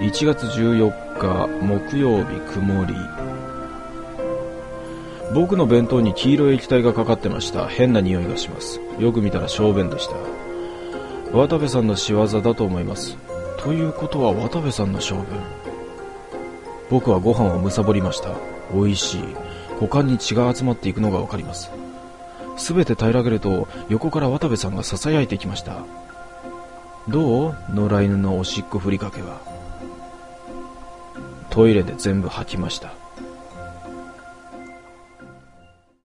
1月14日木曜日曇り。僕の弁当に黄色い液体がかかってました。変な匂いがします。よく見たら小便でした。渡部さんの仕業だと思います。ということは渡部さんの小便。僕はご飯を貪りました。美味しい。股間に血が集まっていくのがわかります。すべて平らげると横から渡部さんが囁いてきました。どう？野良犬のおしっこふりかけは。トイレで全部吐きました。